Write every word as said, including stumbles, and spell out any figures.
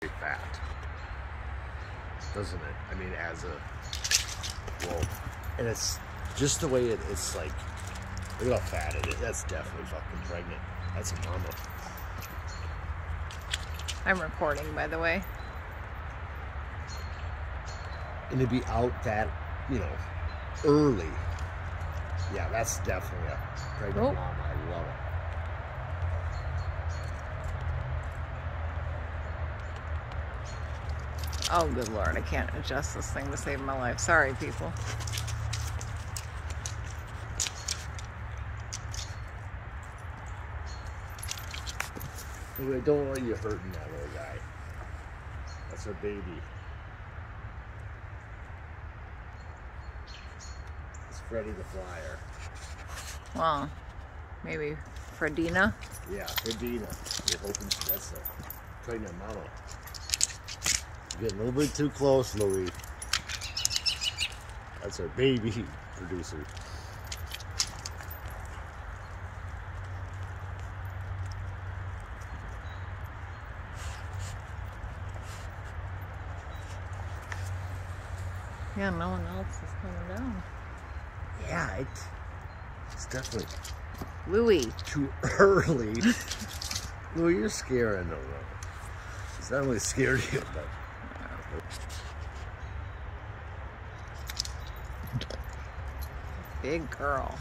That, doesn't it? I mean, as a whoa, and it's just the way it, it's like, look how fat it is. That's definitely fucking pregnant. That's a mama. I'm recording, by the way. And to be out that, you know, early, yeah, that's definitely a pregnant oh. mama. I love it. Oh, good Lord, I can't adjust this thing to save my life. Sorry, people. I don't want you hurting that little guy. That's our baby. It's Freddie the Flyer. Well, maybe Fredina? Yeah, Fredina. We're hoping that's a pregnant model. Get a little bit too close, Louie. That's our baby producer. Yeah, no one else is coming down. Yeah, it, it's definitely Louie. Too early. Louie, you're scaring the road. It's not only scared you, but big girl.